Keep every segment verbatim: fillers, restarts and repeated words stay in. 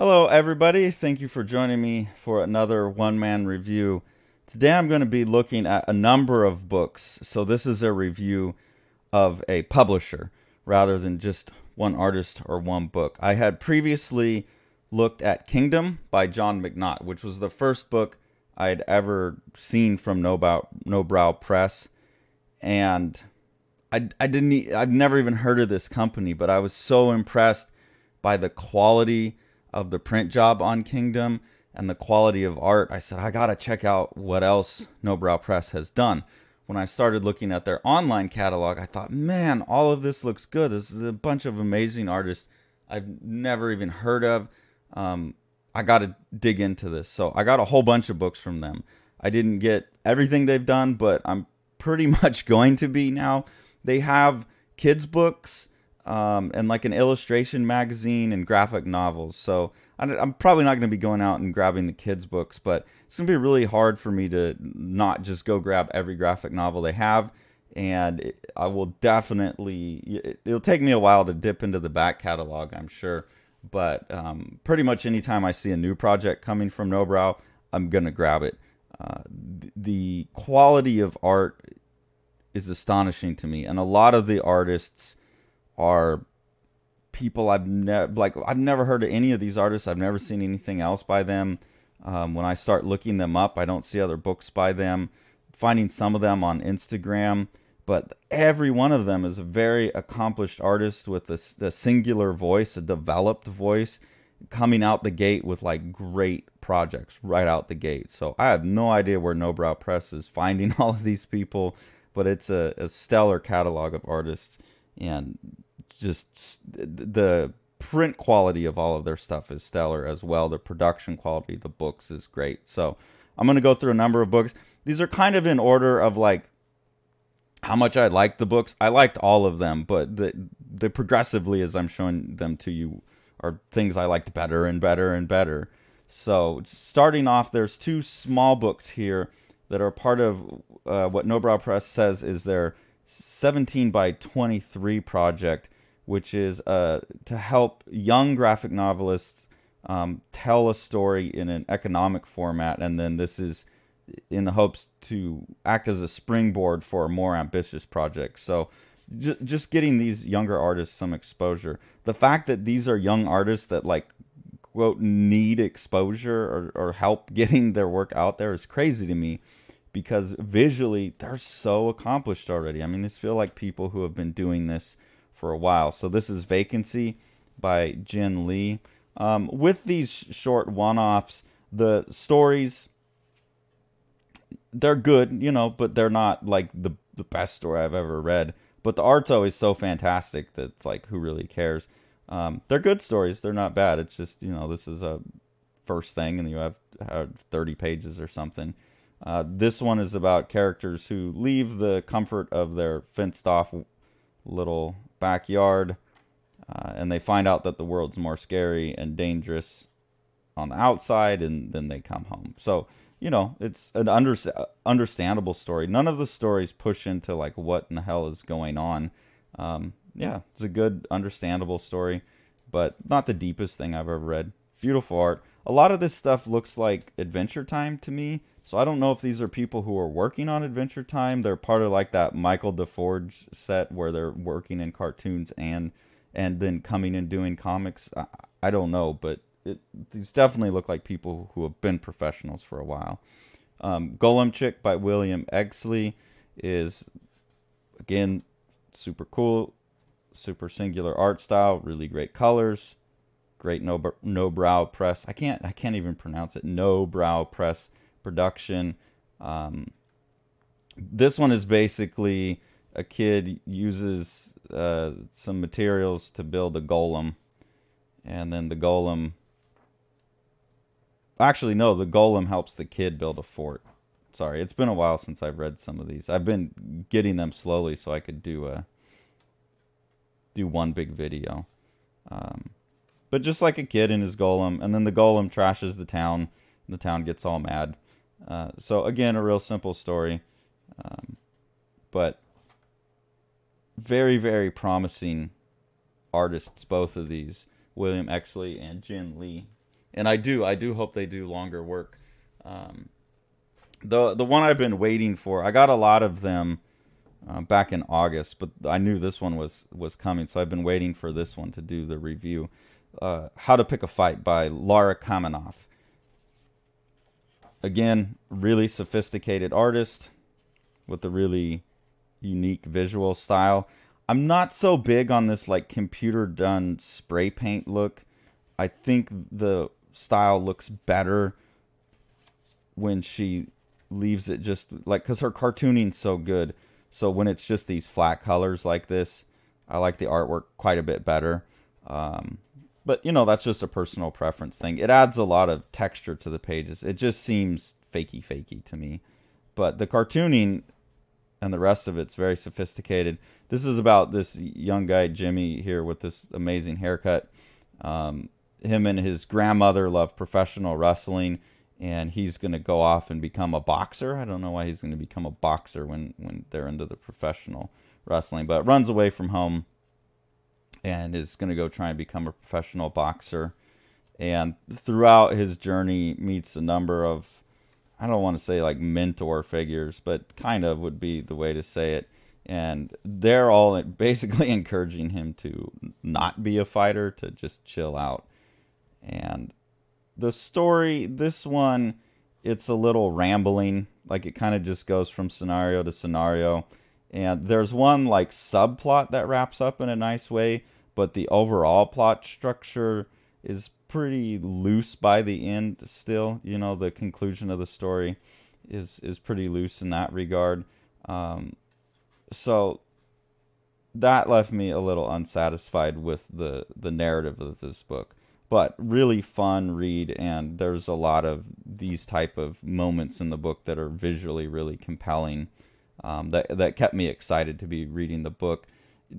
Hello everybody, thank you for joining me for another one-man review. Today I'm going to be looking at a number of books, so this is a review of a publisher rather than just one artist or one book. I had previously looked at Kingdom by John McNaught, which was the first book I'd ever seen from Nobrow, Nobrow Press, and I, I didn't, I've never even heard of this company, but I was so impressed by the quality of the print job on Kingdom and the quality of art. I said, I gotta check out what else Nobrow Press has done. When I started looking at their online catalog, I thought, man, all of this looks good. This is a bunch of amazing artists I've never even heard of. Um, I gotta dig into this. So I got a whole bunch of books from them. I didn't get everything they've done, but I'm pretty much going to be now. They have kids' books, Um, and like an illustration magazine and graphic novels. So I'm probably not going to be going out and grabbing the kids' books, but it's going to be really hard for me to not just go grab every graphic novel they have. And it, I will definitely, it, it'll take me a while to dip into the back catalog, I'm sure. But um, pretty much anytime I see a new project coming from Nobrow, I'm going to grab it. Uh, the quality of art is astonishing to me. And a lot of the artists are people I've never like I've never heard of any of these artists. I've never seen anything else by them. Um, when I start looking them up, I don't see other books by them. Finding some of them on Instagram, but every one of them is a very accomplished artist with a, a singular voice, a developed voice, coming out the gate with like great projects right out the gate. So I have no idea where Nobrow Press is finding all of these people, but it's a, a stellar catalog of artists, and just the print quality of all of their stuff is stellar as well. The production quality, the books is great. So I'm going to go through a number of books. These are kind of in order of like how much I liked the books. I liked all of them, but the, the progressively as I'm showing them to you are things I liked better and better and better. So starting off, there's two small books here that are part of uh, what Nobrow Press says is their seventeen by twenty-three project, which is uh, to help young graphic novelists um, tell a story in an economic format. And then this is in the hopes to act as a springboard for a more ambitious project. So ju just getting these younger artists some exposure. The fact that these are young artists that like, quote, need exposure or, or help getting their work out there is crazy to me, because visually they're so accomplished already. I mean, these feel like people who have been doing this for a while. So this is Vacancy by Jen Lee. Um, with these short one-offs, the stories, they're good, you know, but they're not like the, the best story I've ever read. But the art's always so fantastic that it's like, who really cares? Um, they're good stories. They're not bad. It's just, you know, this is a first thing and you have, have thirty pages or something. Uh, this one is about characters who leave the comfort of their fenced-off little backyard, uh, and they find out that the world's more scary and dangerous on the outside, and then they come home. So, you know, it's an under understandable story. None of the stories push into like what in the hell is going on. Um, yeah, it's a good understandable story, but not the deepest thing I've ever read. Beautiful art. A lot of this stuff looks like Adventure Time to me, so I don't know if these are people who are working on Adventure Time. They're part of like that Michael DeForge set where they're working in cartoons and and then coming and doing comics. I, I don't know, but it, these definitely look like people who have been professionals for a while. Um, Golem Chick by William Exley is, again, super cool, super singular art style, really great colors. Great Nobrow Press. I can't. I can't even pronounce it. Nobrow Press production. Um, this one is basically a kid uses uh, some materials to build a golem, and then the golem. Actually, no. The golem helps the kid build a fort. Sorry, it's been a while since I've read some of these. I've been getting them slowly so I could do a do one big video. Um, But just like a kid in his golem, and then the golem trashes the town, and the town gets all mad. Uh, so again, a real simple story, um, but very, very promising artists, both of these, William Exley and Jen Lee. and I do, I do hope they do longer work. Um, the the one I've been waiting for, I got a lot of them uh, back in August, but I knew this one was was coming, so I've been waiting for this one to do the review. Uh, How to Pick a Fight by Lara Kaminoff. Again, really sophisticated artist with a really unique visual style. I'm not so big on this like computer done spray paint look. I think the style looks better when she leaves it just like, because her cartooning's so good. So when it's just these flat colors like this, I like the artwork quite a bit better. Um, But, you know, that's just a personal preference thing. It adds a lot of texture to the pages. It just seems fakey, fakey to me. But the cartooning and the rest of it's very sophisticated. This is about this young guy, Jimmy, here with this amazing haircut. Um, him and his grandmother love professional wrestling, and he's going to go off and become a boxer. I don't know why he's going to become a boxer when, when they're into the professional wrestling, but runs away from home and is going to go try and become a professional boxer. And throughout his journey, meets a number of, I don't want to say like mentor figures, but kind of would be the way to say it. And they're all basically encouraging him to not be a fighter, to just chill out. And the story, this one, it's a little rambling. Like it kind of just goes from scenario to scenario. And there's one like subplot that wraps up in a nice way, but the overall plot structure is pretty loose by the end still. You know, the conclusion of the story is, is pretty loose in that regard. Um, so that left me a little unsatisfied with the, the narrative of this book. But really fun read, and there's a lot of these type of moments in the book that are visually really compelling. Um, that, that kept me excited to be reading the book.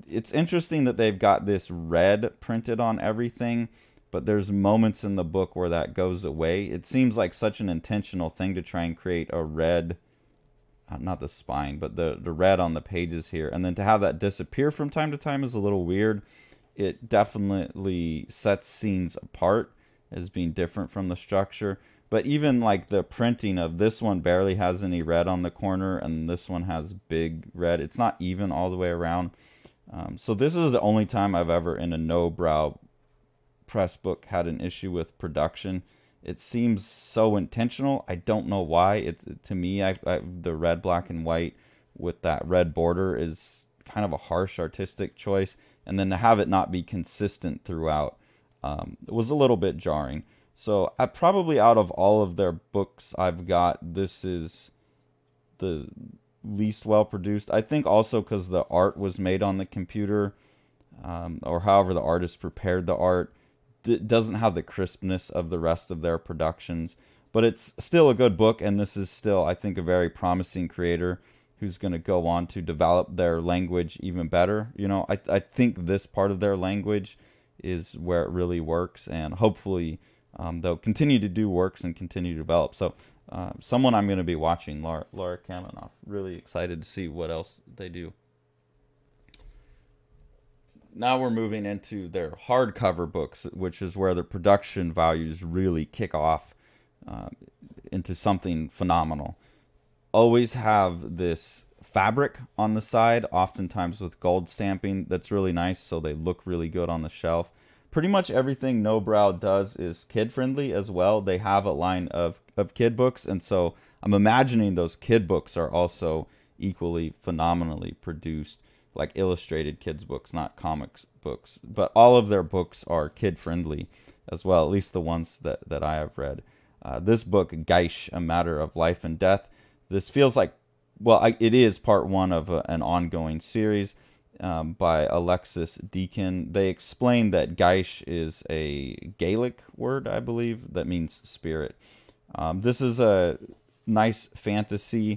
It's interesting that they've got this red printed on everything, but there's moments in the book where that goes away. It seems like such an intentional thing to try and create a red, not the spine, but the, the red on the pages here. And then to have that disappear from time to time is a little weird. It definitely sets scenes apart as being different from the structure. But even like the printing of this one barely has any red on the corner, and this one has big red. It's not even all the way around. Um, so this is the only time I've ever in a Nobrow Press book had an issue with production. It seems so intentional. I don't know why. It's, to me, I, I, the red, black, and white with that red border is kind of a harsh artistic choice. And then to have it not be consistent throughout um, it was a little bit jarring. So I probably, out of all of their books I've got, this is the least well produced. I think also because the art was made on the computer, um, or however the artist prepared the art, it doesn't have the crispness of the rest of their productions. But it's still a good book, and this is still, I think, a very promising creator who's going to go on to develop their language even better. You know, I, I think this part of their language is where it really works, and hopefully Um, they'll continue to do works and continue to develop. So uh, someone I'm going to be watching, Lara, Lara Kaminoff. Really excited to see what else they do. Now we're moving into their hardcover books, which is where the production values really kick off uh, into something phenomenal. Always have this fabric on the side, oftentimes with gold stamping. That's really nice, so they look really good on the shelf. Pretty much everything Nobrow does is kid-friendly as well. They have a line of, of kid books, and so I'm imagining those kid books are also equally phenomenally produced, like illustrated kids books, not comics books. But all of their books are kid-friendly as well, at least the ones that, that I have read. Uh, this book, Geish, A Matter of Life and Death, this feels like, well, I, it is part one of a, an ongoing series. Um, by Alexis Deacon. They explain that Geish is a Gaelic word, I believe, that means spirit. Um, this is a nice fantasy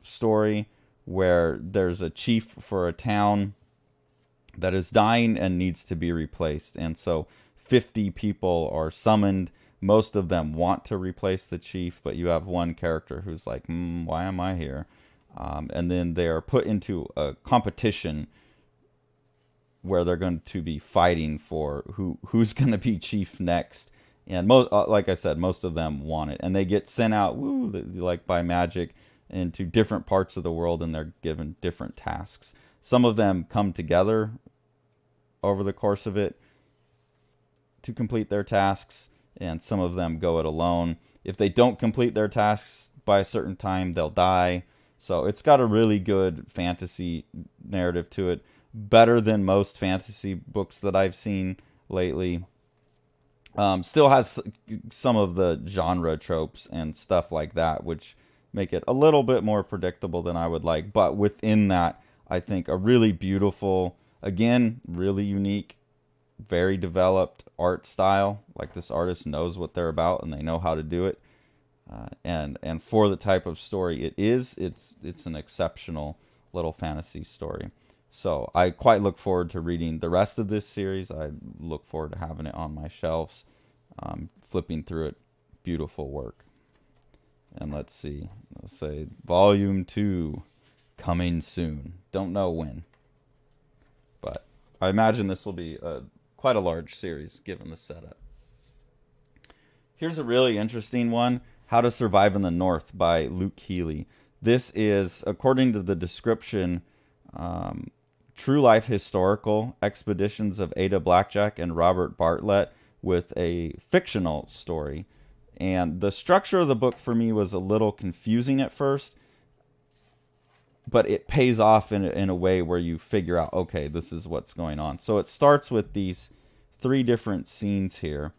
story where there's a chief for a town that is dying and needs to be replaced. And so fifty people are summoned. Most of them want to replace the chief, but you have one character who's like, mm, why am I here? Um, and then they are put into a competition where they're going to be fighting for who who's going to be chief next. And most, like I said, most of them want it, and they get sent out, woo, like by magic, into different parts of the world, and they're given different tasks. Some of them come together over the course of it to complete their tasks, and some of them go it alone. If they don't complete their tasks by a certain time, they'll die. So it's got a really good fantasy narrative to it, better than most fantasy books that I've seen lately. Um, still has some of the genre tropes and stuff like that, which make it a little bit more predictable than I would like. But within that, I think a really beautiful, again, really unique, very developed art style. Like, this artist knows what they're about and they know how to do it. Uh, and and for the type of story it is, it's it's an exceptional little fantasy story. So I quite look forward to reading the rest of this series. I look forward to having it on my shelves, um, flipping through it. Beautiful work. And let's see. Let's say Volume Two, coming soon. Don't know when, but I imagine this will be a, quite a large series given the setup. Here's a really interesting one: How to Survive in the North by Luke Healy. This is, according to the description, um, true life historical expeditions of Ada Blackjack and Robert Bartlett with a fictional story. And the structure of the book for me was a little confusing at first, but it pays off in a, in a way where you figure out, okay, this is what's going on. So it starts with these three different scenes here,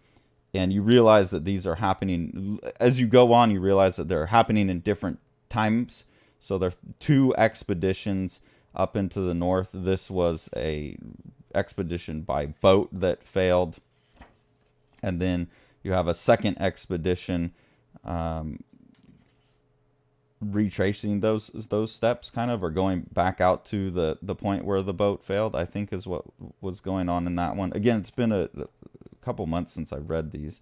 and you realize that these are happening. As you go on, you realize that they're happening in different times. So there are two expeditions up into the north. This was a expedition by boat that failed. And then you have a second expedition um, retracing those those steps, kind of, or going back out to the, the point where the boat failed, I think is what was going on in that one. Again, it's been a, a couple months since I've read these.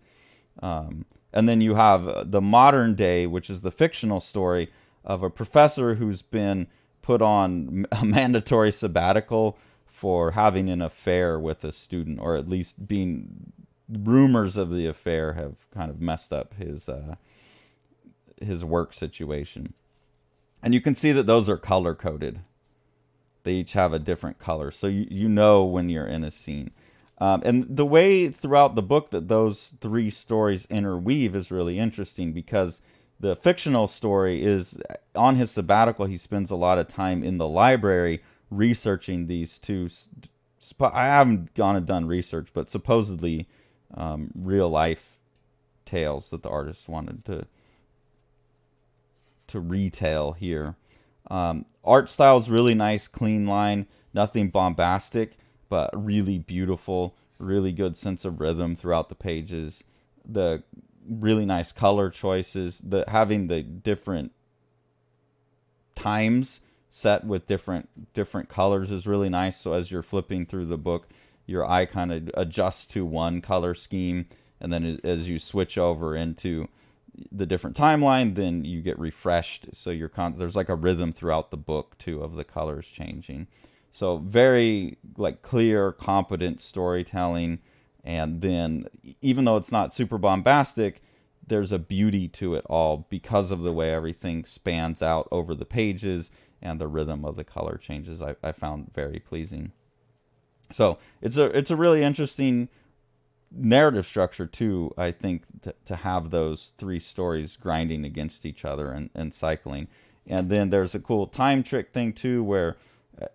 Um, and then you have the modern day, which is the fictional story of a professor who's been put on a mandatory sabbatical for having an affair with a student, or at least being... rumors of the affair have kind of messed up his uh, his work situation. And you can see that those are color-coded. They each have a different color, so you, you know when you're in a scene. Um, and the way throughout the book that those three stories interweave is really interesting, because the fictional story is, on his sabbatical, he spends a lot of time in the library researching these two... I haven't gone and done research, but supposedly... Um, real life tales that the artist wanted to to retell here. Um, art style is really nice, clean line, nothing bombastic, but really beautiful, really good sense of rhythm throughout the pages. The really nice color choices, the having the different times set with different different colors is really nice. So as you're flipping through the book, your eye kind of adjusts to one color scheme, and then as you switch over into the different timeline, then you get refreshed. So you're con there's like a rhythm throughout the book too of the colors changing. So very like clear, competent storytelling, and then even though it's not super bombastic, there's a beauty to it all because of the way everything spans out over the pages and the rhythm of the color changes. I, I found very pleasing. So it's a it's a really interesting narrative structure too, I think, to, to have those three stories grinding against each other and, and cycling. And then there's a cool time trick thing too, where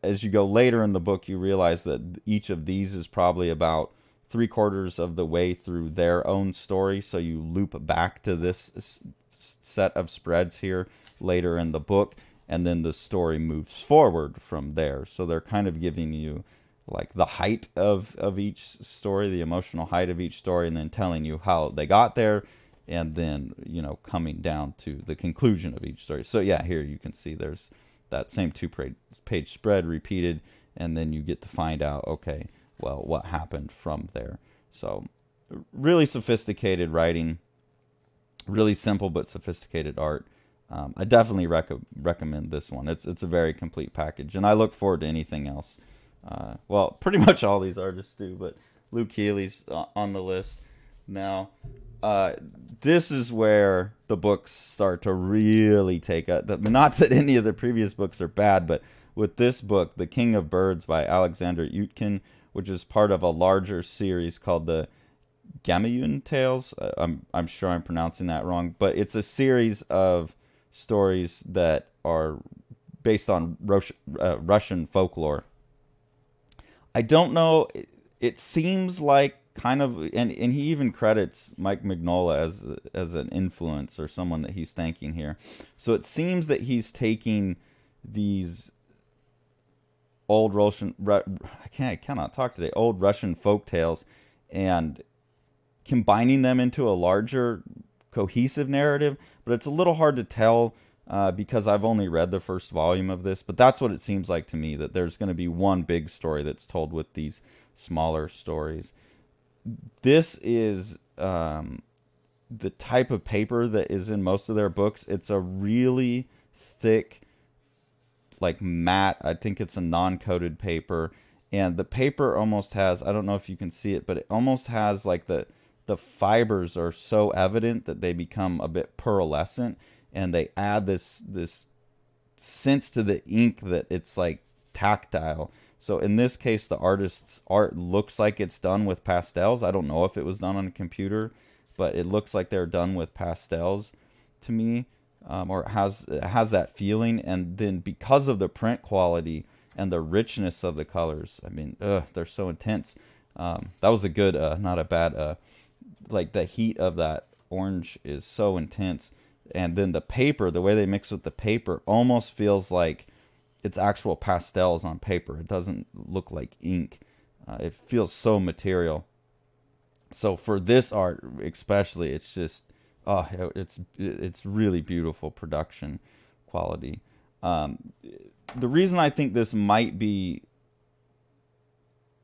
as you go later in the book, you realize that each of these is probably about three quarters of the way through their own story. So you loop back to this set of spreads here later in the book, and then the story moves forward from there. So they're kind of giving you... like the height of, of each story, the emotional height of each story, and then telling you how they got there, and then, you know, coming down to the conclusion of each story. So yeah, here you can see there's that same two-page spread repeated, and then you get to find out, okay, well, what happened from there. So really sophisticated writing, really simple but sophisticated art. Um, I definitely rec recommend this one. It's, it's a very complete package, and I look forward to anything else. Uh, well, pretty much all these artists do, but Luke Healy's on the list. Now, uh, this is where the books start to really take up. Not that any of the previous books are bad, but with this book, The King of Birds by Alexander Utkin, which is part of a larger series called The Gamayun Tales. Uh, I'm, I'm sure I'm pronouncing that wrong, but it's a series of stories that are based on Rosh, uh, Russian folklore. I don't know. It, it seems like kind of, and, and he even credits Mike Mignola as, as an influence or someone that he's thanking here. So it seems that he's taking these old Russian, I can't, I cannot talk today, old Russian folk tales and combining them into a larger cohesive narrative, but it's a little hard to tell uh, because I've only read the first volume of this, but that's what it seems like to me, that there's going to be one big story that's told with these smaller stories. This is um, the type of paper that is in most of their books. It's a really thick, like matte, I think it's a non-coated paper, and the paper almost has, I don't know if you can see it, but it almost has like the the fibers are so evident that they become a bit pearlescent, and they add this this sense to the ink that it's like tactile. So in this case, the artist's art looks like it's done with pastels. I don't know if it was done on a computer, but it looks like they're done with pastels to me, um, or it has, it has that feeling. And then because of the print quality and the richness of the colors, I mean, ugh, they're so intense. Um, that was a good, uh, not a bad, uh, like the heat of that orange is so intense. And then the paper, the way they mix with the paper almost feels like it's actual pastels on paper. It doesn't look like ink. Uh, it feels so material. So for this art especially, it's just, oh, it's, it's really beautiful production quality. Um, the reason I think this might be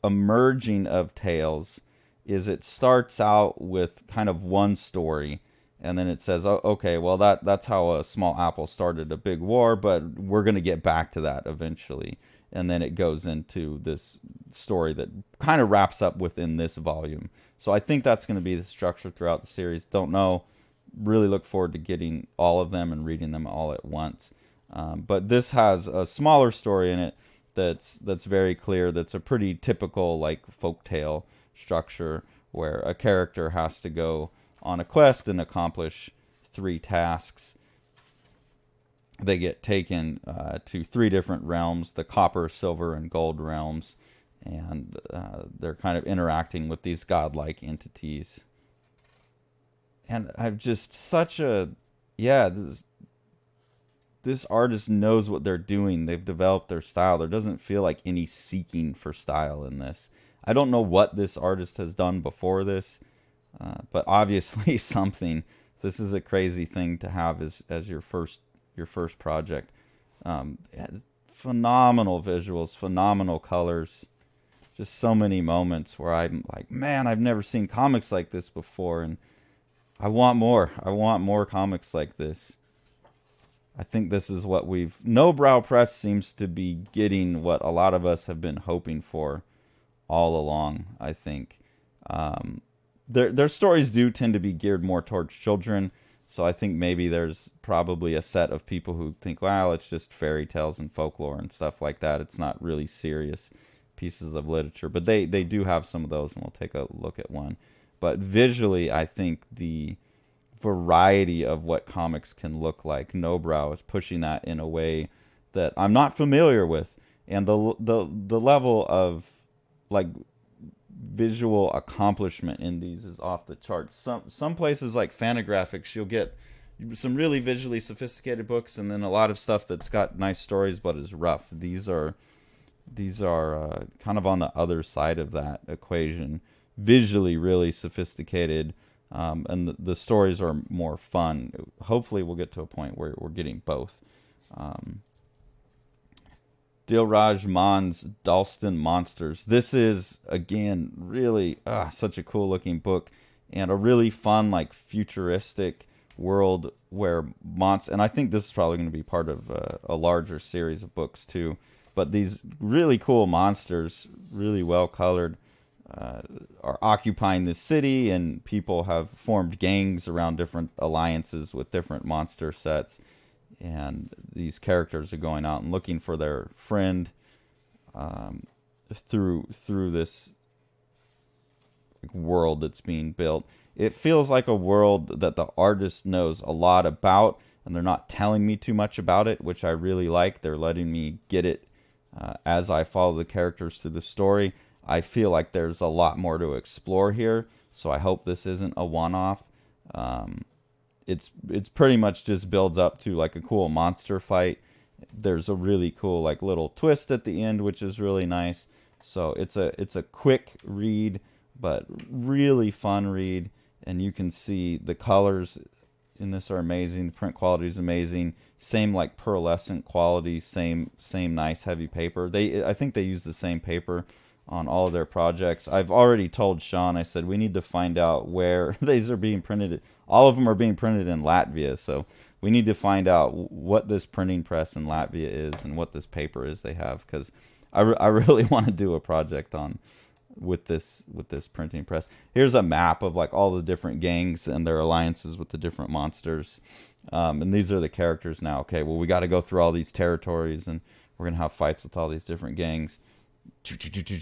a merging of tales is it starts out with kind of one story, and then it says, oh, okay, well, that, that's how a small apple started a big war, but we're going to get back to that eventually. And then it goes into this story that kind of wraps up within this volume. So I think that's going to be the structure throughout the series. Don't know. Really look forward to getting all of them and reading them all at once. Um, but this has a smaller story in it that's, that's very clear. That's a pretty typical like folktale structure where a character has to go on a quest and accomplish three tasks. They get taken uh, to three different realms, the copper, silver, and gold realms, and uh, they're kind of interacting with these godlike entities. And I've just such a, yeah, this, this artist knows what they're doing. They've developed their style. There doesn't feel like any seeking for style in this. I don't know what this artist has done before this, Uh, but obviously something. This is a crazy thing to have as, as your first your first project. Um, phenomenal visuals, phenomenal colors. Just so many moments where I'm like, man, I've never seen comics like this before, and I want more. I want more comics like this. I think this is what we've... Nobrow Press seems to be getting what a lot of us have been hoping for all along, I think. Um... Their, their stories do tend to be geared more towards children, so I think maybe there's probably a set of people who think, well, it's just fairy tales and folklore and stuff like that. It's not really serious pieces of literature, but they, they do have some of those, and we'll take a look at one. But visually, I think the variety of what comics can look like, Nobrow is pushing that in a way that I'm not familiar with, and the the the level of, like, visual accomplishment in these is off the chart. Some some places like Fantagraphics, you'll get some really visually sophisticated books, and then a lot of stuff that's got nice stories but is rough. These are these are uh, kind of on the other side of that equation. Visually, really sophisticated, um, and the, the stories are more fun. Hopefully, we'll get to a point where we're getting both. Um, Dilraj Mann's Dalston Monsters. This is, again, really uh, such a cool-looking book and a really fun, like, futuristic world where monsters... And I think this is probably going to be part of uh, a larger series of books, too. But these really cool monsters, really well-colored, uh, are occupying this city, and people have formed gangs around different alliances with different monster sets, and these characters are going out and looking for their friend um, through through this world that's being built. It feels like a world that the artist knows a lot about, and they're not telling me too much about it, which I really like. They're letting me get it uh, as I follow the characters through the story. I feel like there's a lot more to explore here, so I hope this isn't a one-off. Um, it's it's pretty much just builds up to like a cool monster fight. There's a really cool like little twist at the end, which is really nice. So it's a it's a quick read, but really fun read. And you can see the colors in this are amazing. The print quality is amazing. Same like pearlescent quality. Same same nice heavy paper. They I think they use the same paper on all of their projects. I've already told Sean. I said we need to find out where these are being printed. All of them are being printed in Latvia. So we need to find out what this printing press in Latvia is and what this paper is they have, because I re I really want to do a project on. with this with this printing press. Here's a map of like all the different gangs and their alliances with the different monsters, um, and these are the characters now. Okay, well, we got to go through all these territories, and we're gonna have fights with all these different gangs.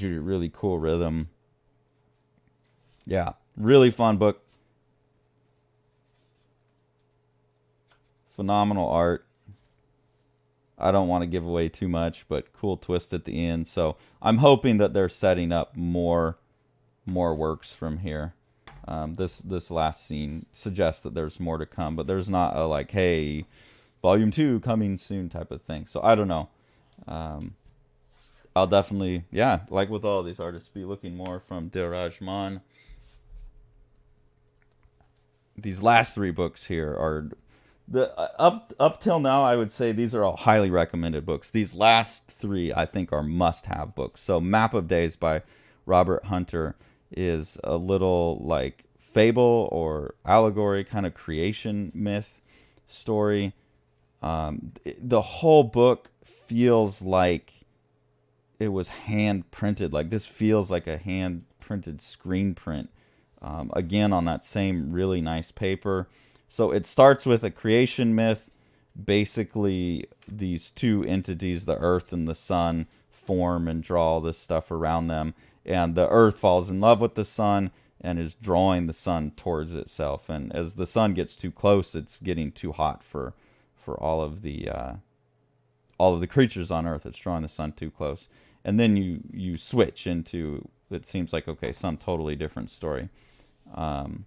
Really cool rhythm. Yeah, really fun book, phenomenal art. I don't want to give away too much, but cool twist at the end. So I'm hoping that they're setting up more, more works from here. Um, this this last scene suggests that there's more to come, but there's not a like, hey, volume two coming soon type of thing. So I don't know. Um, I'll definitely, yeah, like with all these artists, be looking more from Dilraj Mann. These last three books here are. The, uh, up up till now, I would say these are all highly recommended books. These last three, I think, are must-have books. So Map of Days by Robert Hunter is a little like fable or allegory kind of creation myth story. Um, the whole book feels like it was hand-printed. Like this feels like a hand-printed screen print. Um, again, on that same really nice paper. So it starts with a creation myth. Basically, these two entities, the earth and the sun, form and draw all this stuff around them. And the earth falls in love with the sun and is drawing the sun towards itself. And as the sun gets too close, it's getting too hot for, for all of the uh, all of the creatures on earth. It's drawing the sun too close. And then you, you switch into, it seems like, okay, some totally different story. Um...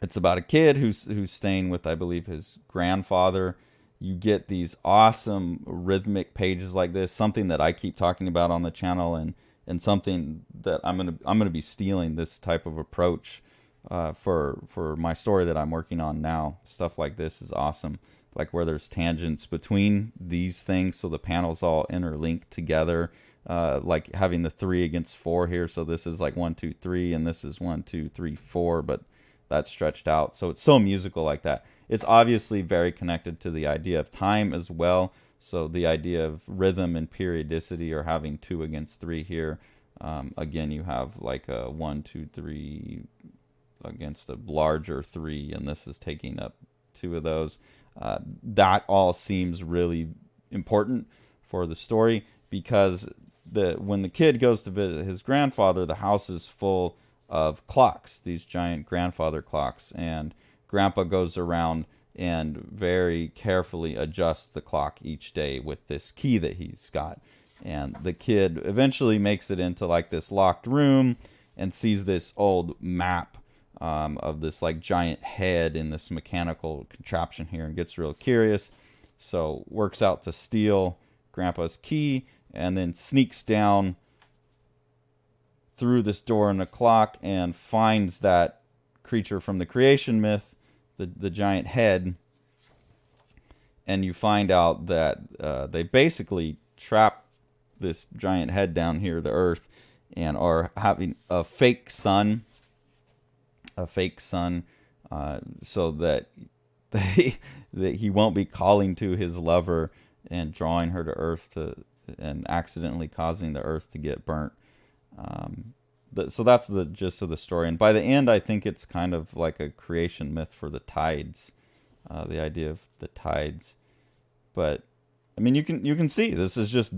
It's about a kid who's who's staying with, I believe, his grandfather. You get these awesome rhythmic pages like this, something that I keep talking about on the channel, and and something that I'm gonna I'm gonna be stealing this type of approach uh, for for my story that I'm working on now. Stuff like this is awesome, like where there's tangents between these things, so the panels all interlink together. Uh, like having the three against four here, so this is like one two three, and this is one two three four, but that's stretched out. So it's so musical like that. It's obviously very connected to the idea of time as well. So the idea of rhythm and periodicity, or having two against three here. Um, again, you have like a one, two, three against a larger three, and this is taking up two of those. Uh, that all seems really important for the story, because the when the kid goes to visit his grandfather, the house is full of clocks, these giant grandfather clocks, and grandpa goes around and very carefully adjusts the clock each day with this key that he's got. And the kid eventually makes it into like this locked room and sees this old map um, of this like giant head in this mechanical contraption here, and gets real curious, so works out to steal grandpa's key, and then sneaks down through this door in the clock and finds that creature from the creation myth, the, the giant head. And you find out that uh, they basically trap this giant head down here, the earth, and are having a fake sun, a fake sun, uh, so that, they, that he won't be calling to his lover and drawing her to earth to, and accidentally causing the earth to get burnt. Um, the, so that's the gist of the story. And by the end, I think it's kind of like a creation myth for the tides, uh, the idea of the tides. But I mean, you can you can see this is just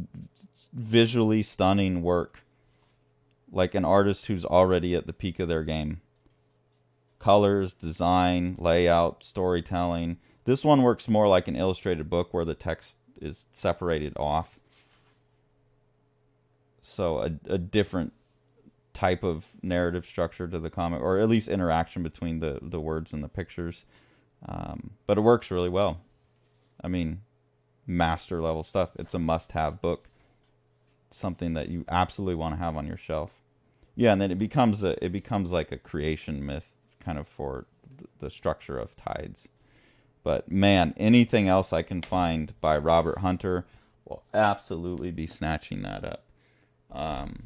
visually stunning work, like an artist who's already at the peak of their game. Colors, design, layout, storytelling. This one works more like an illustrated book where the text is separated off. So a, a different type of narrative structure to the comic, or at least interaction between the, the words and the pictures. Um, but it works really well. I mean, master level stuff. It's a must-have book. Something that you absolutely want to have on your shelf. Yeah, and then it becomes a it becomes like a creation myth kind of for the structure of tides. But man, anything else I can find by Robert Hunter will absolutely be snatching that up. Um,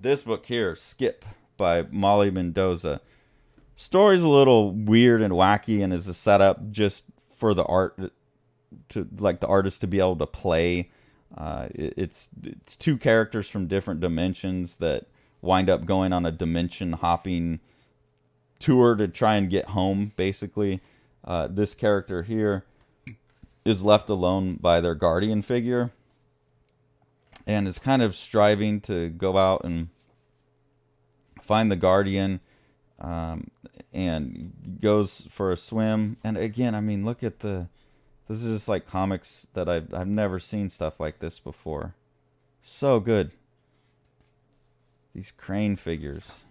this book here, Skip by Molly Mendoza. Story's a little weird and wacky and is a setup just for the art to like the artist to be able to play. Uh, it, it's it's two characters from different dimensions that wind up going on a dimension hopping tour to try and get home, basically. Uh, this character here is left alone by their guardian figure and is kind of striving to go out and find the guardian, um, and goes for a swim. And again, I mean, look at the... This is just like comics that I've, I've never seen stuff like this before. So good. These crane figures.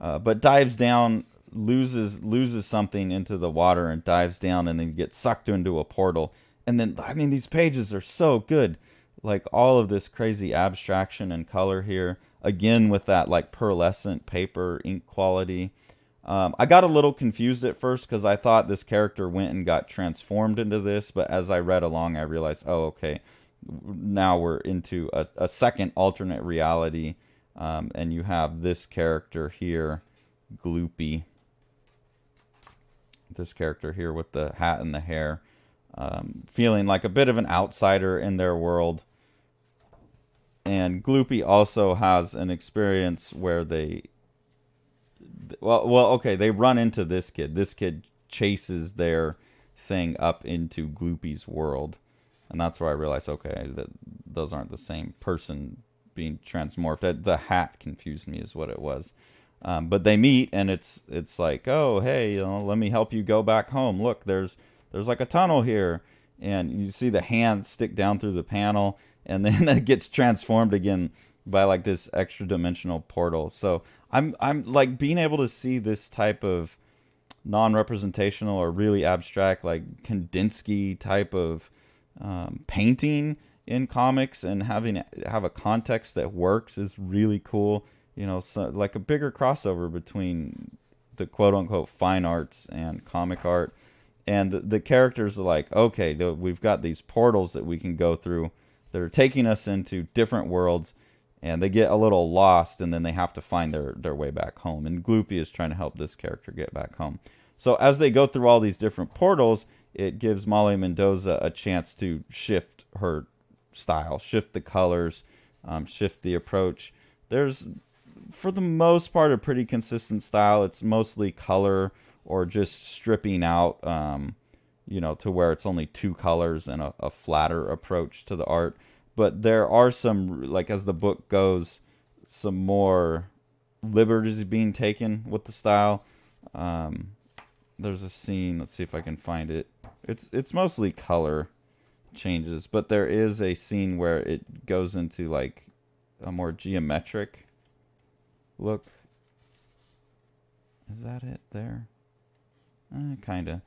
Uh, but dives down, loses loses something into the water and dives down and then gets sucked into a portal. And then, I mean, these pages are so good. Like all of this crazy abstraction and color here. Again, with that like pearlescent paper ink quality. Um, I got a little confused at first because I thought this character went and got transformed into this, but as I read along, I realized, oh, okay, now we're into a, a second alternate reality, um, and you have this character here, Gloopy. This character here with the hat and the hair, um, feeling like a bit of an outsider in their world. And Gloopy also has an experience where they... Well, well, okay, they run into this kid. This kid chases their thing up into Gloopy's world. And that's where I realized, okay, that those aren't the same person being transmorphed. The hat confused me is what it was. Um, but they meet, and it's it's like, oh, hey, you know, let me help you go back home. Look, there's there's like a tunnel here. And you see the hand stick down through the panel, and then it gets transformed again by like this extra dimensional portal. So I'm I'm like being able to see this type of non-representational or really abstract like Kandinsky type of um, painting in comics and having have a context that works is really cool. You know, so, like a bigger crossover between the quote-unquote fine arts and comic art. And the, the characters are like, okay, we've got these portals that we can go through that are taking us into different worlds. And they get a little lost, and then they have to find their, their way back home. And Gloopy is trying to help this character get back home. So as they go through all these different portals, it gives Molly Mendoza a chance to shift her style, shift the colors, um, shift the approach. There's, for the most part, a pretty consistent style. It's mostly color or just stripping out, um, you know, to where it's only two colors and a, a flatter approach to the art. But there are some, like, as the book goes, some more liberties being taken with the style. Um, there's a scene, let's see if I can find it. It's it's mostly color changes, but there is a scene where it goes into, like, a more geometric look. Is that it there? Eh, kind of.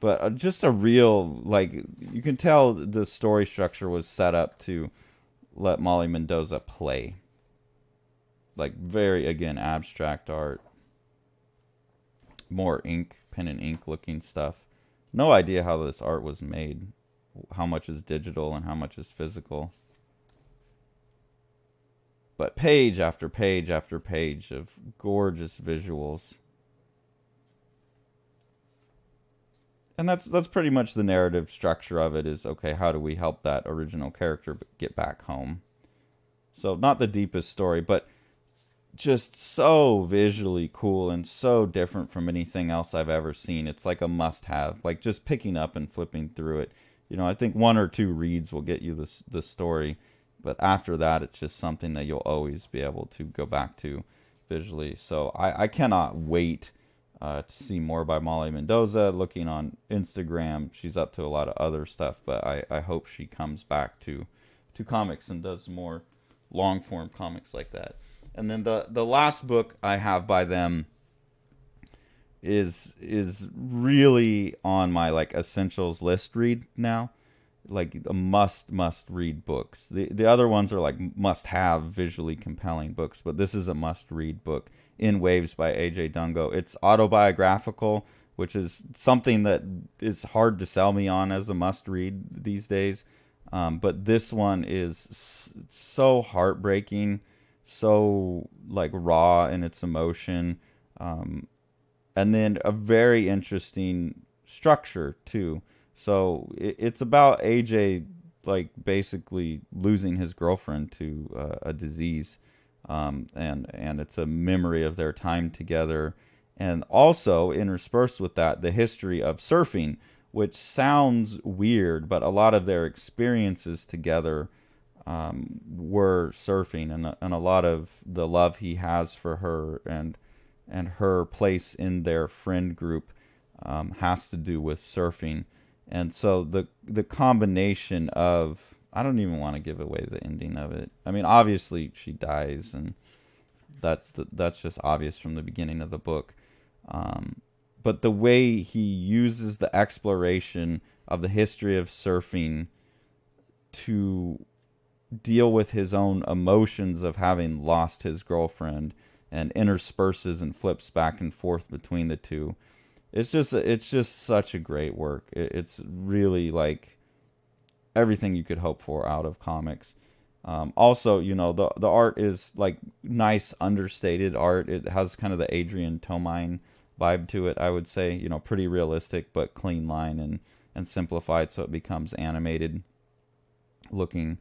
But just a real, like, you can tell the story structure was set up to let Molly Mendoza play. Like, very, again, abstract art. More ink, pen and ink looking stuff. No idea how this art was made. How much is digital and how much is physical. But page after page after page of gorgeous visuals. And that's that's pretty much the narrative structure of it is, okay, how do we help that original character get back home? So not the deepest story, but just so visually cool and so different from anything else I've ever seen. It's like a must-have. Like, just picking up and flipping through it. You know, I think one or two reads will get you this the story, but after that, it's just something that you'll always be able to go back to visually. So I, I cannot wait uh, to see more by Molly Mendoza. Looking on Instagram, she's up to a lot of other stuff, but I, I hope she comes back to to comics and does more long-form comics like that. And then the the last book I have by them is is really on my like essentials list read now, like a must must read books. The the other ones are like must have visually compelling books, but this is a must read book. In Waves by A J. Dungo. It's autobiographical, which is something that is hard to sell me on as a must read these days. Um, but this one is so heartbreaking, so like raw in its emotion, um and then a very interesting structure too. So it, it's about A J like basically losing his girlfriend to uh, a disease, um and and it's a memory of their time together, and also interspersed with that the history of surfing, which sounds weird, but a lot of their experiences together Um, were surfing, and, and a lot of the love he has for her and and her place in their friend group um, has to do with surfing. And so the the combination of, I don't even want to give away the ending of it. I mean, obviously she dies, and that that's just obvious from the beginning of the book. Um, but the way he uses the exploration of the history of surfing to deal with his own emotions of having lost his girlfriend, and intersperses and flips back and forth between the two. It's just, it's just such a great work. It's really like everything you could hope for out of comics. Um, also, you know, the, the art is like nice, understated art. It has kind of the Adrian Tomine vibe to it, I would say, you know, pretty realistic, but clean line and, and simplified. So it becomes animated looking,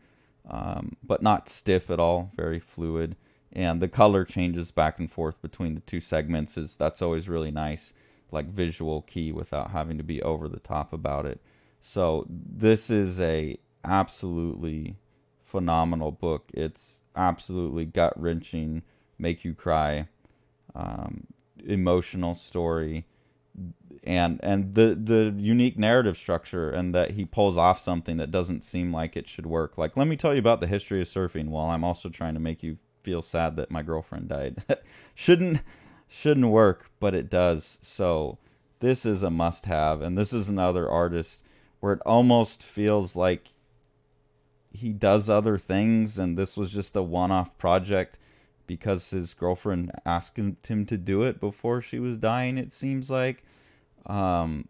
Um, but not stiff at all, very fluid. And the color changes back and forth between the two segments. Is that's always really nice, like visual key without having to be over the top about it. So this is a absolutely phenomenal book. It's absolutely gut-wrenching, make you cry, um, emotional story, and and the the unique narrative structure, and that he pulls off something that doesn't seem like it should work. Like, let me tell you about the history of surfing while I'm also trying to make you feel sad that my girlfriend died. shouldn't shouldn't work, but it does. So this is a must-have, and this is another artist where it almost feels like he does other things, and this was just a one-off project because his girlfriend asked him to do it before she was dying, it seems like. Um,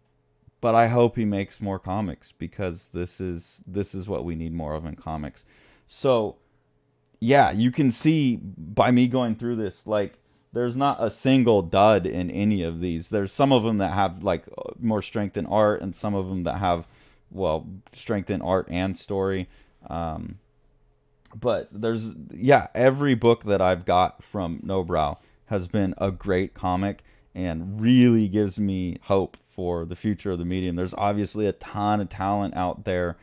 but I hope he makes more comics, because this is this is what we need more of in comics. So, yeah, you can see by me going through this, like, there's not a single dud in any of these. There's some of them that have, like, more strength in art, and some of them that have, well, strength in art and story. Um, but there's, yeah, every book that I've got from Nobrow has been a great comic, and really gives me hope for the future of the medium. There's obviously a ton of talent out there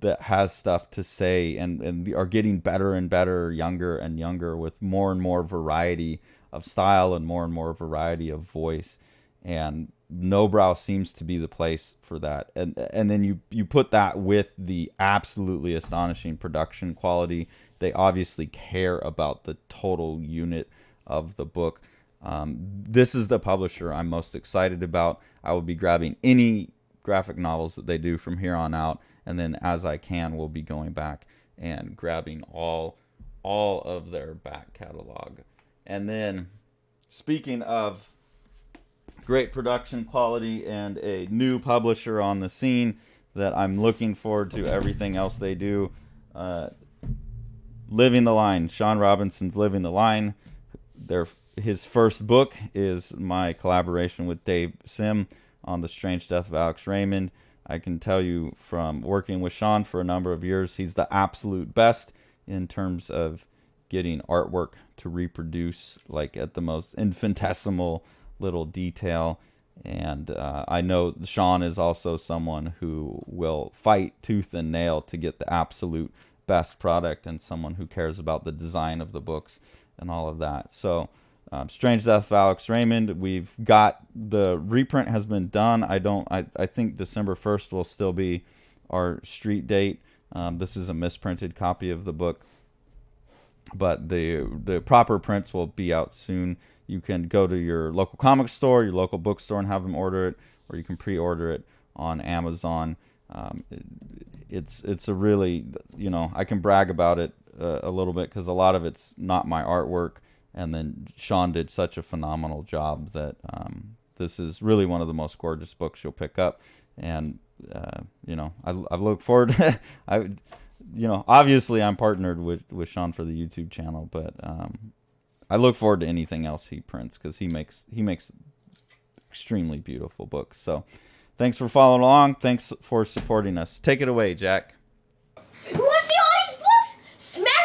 that has stuff to say, and, and are getting better and better, younger and younger, with more and more variety of style and more and more variety of voice. And Nobrow seems to be the place for that. And and then you, you put that with the absolutely astonishing production quality. They obviously care about the total unit of the book. Um, this is the publisher I'm most excited about. I will be grabbing any graphic novels that they do from here on out, and then as I can, we'll be going back and grabbing all all of their back catalog. And then, speaking of great production quality and a new publisher on the scene that I'm looking forward to everything else they do, uh, Living the Line, Sean Robinson's Living the Line. They're His first book is my collaboration with Dave Sim on The Strange Death of Alex Raymond. I can tell you from working with Sean for a number of years, he's the absolute best in terms of getting artwork to reproduce, like, at the most infinitesimal little detail. And uh, I know Sean is also someone who will fight tooth and nail to get the absolute best product, and someone who cares about the design of the books and all of that. So um, Strange Death of Alex Raymond, we've got the reprint has been done. I don't, I, I think December first will still be our street date. Um, this is a misprinted copy of the book, but the the proper prints will be out soon. You can go to your local comic store, your local bookstore, and have them order it, or you can pre-order it on Amazon. Um, it, it's it's a really, you know, I can brag about it uh, a little bit, because a lot of it's not my artwork, and then Sean did such a phenomenal job that um, this is really one of the most gorgeous books you'll pick up. And uh, you know, I, I look forward to, I would, you know, obviously I'm partnered with, with Sean for the YouTube channel, but um, I look forward to anything else he prints, because he makes, he makes extremely beautiful books. So thanks for following along. Thanks for supporting us. Take it away, Jack. You want to see all these books? Smash!